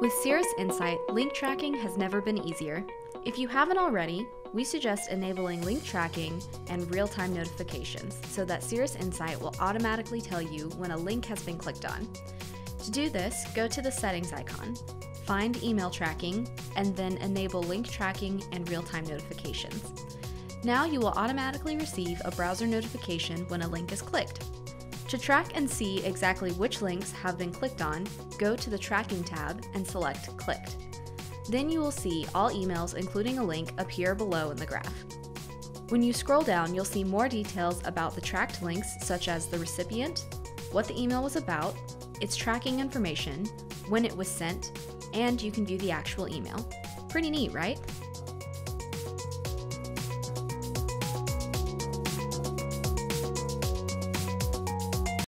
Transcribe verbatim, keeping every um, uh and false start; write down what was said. With Cirrus Insight, link tracking has never been easier. If you haven't already, we suggest enabling link tracking and real-time notifications so that Cirrus Insight will automatically tell you when a link has been clicked on. To do this, go to the settings icon, find email tracking, and then enable link tracking and real-time notifications. Now you will automatically receive a browser notification when a link is clicked. To track and see exactly which links have been clicked on, go to the Tracking tab and select Clicked. Then you will see all emails, including a link, appear below in the graph. When you scroll down, you'll see more details about the tracked links, such as the recipient, what the email was about, its tracking information, when it was sent, and you can view the actual email. Pretty neat, right?